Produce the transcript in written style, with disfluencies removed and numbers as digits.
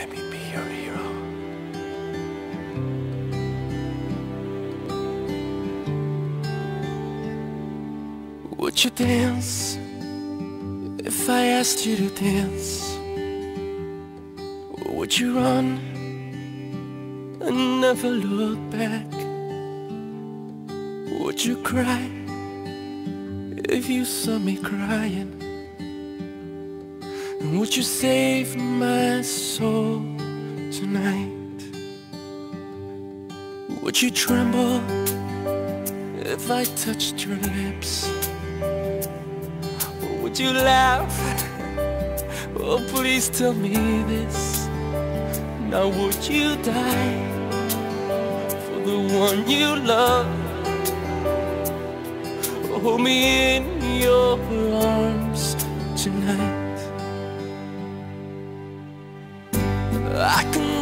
Let me be your hero. Would you dance if I asked you to dance? Or would you run and never look back? Would you cry if you saw me crying? And would you save my soul tonight? Would you tremble if I touched your lips? Would you laugh? Oh, please tell me this. Now would you die for the one you love? Oh, hold me in your arms tonight. I can